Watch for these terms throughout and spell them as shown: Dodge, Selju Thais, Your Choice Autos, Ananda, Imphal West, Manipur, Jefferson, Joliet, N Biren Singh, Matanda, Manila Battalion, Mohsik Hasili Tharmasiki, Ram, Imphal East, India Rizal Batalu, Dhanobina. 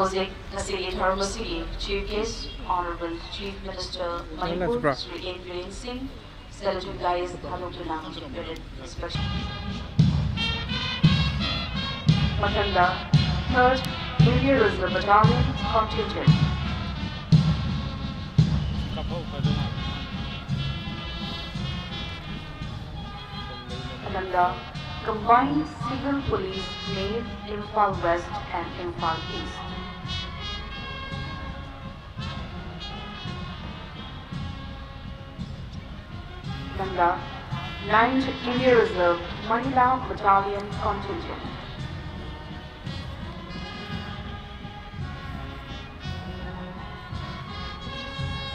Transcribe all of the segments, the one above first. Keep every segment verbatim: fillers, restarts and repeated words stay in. Mohsik Hasili Tharmasiki, Chief Guest, Honorable Chief Minister Manipur, Sri N Biren Singh, Selju Thais, Dhanobina, N Biren Singh. Matanda, third, India Rizal Batalu, Contingent. Ananda, Combined Civil Police Navy, Imphal West and Imphal East. Ananda, ninth India Reserve, Manila Battalion Contingent.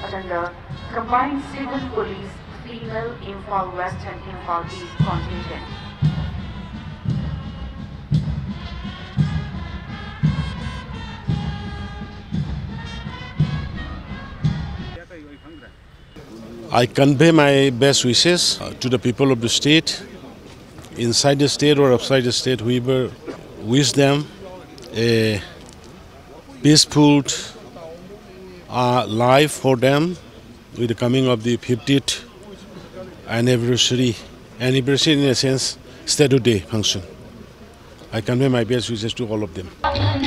Ananda, Combined Civil Police Female Imphal West and Imphal East Contingent. I convey my best wishes to the people of the state, inside the state or outside the state, whoever wish them a peaceful uh, life for them with the coming of the fiftieth anniversary, anniversary in a sense, Statue Day function. I convey my best wishes to all of them.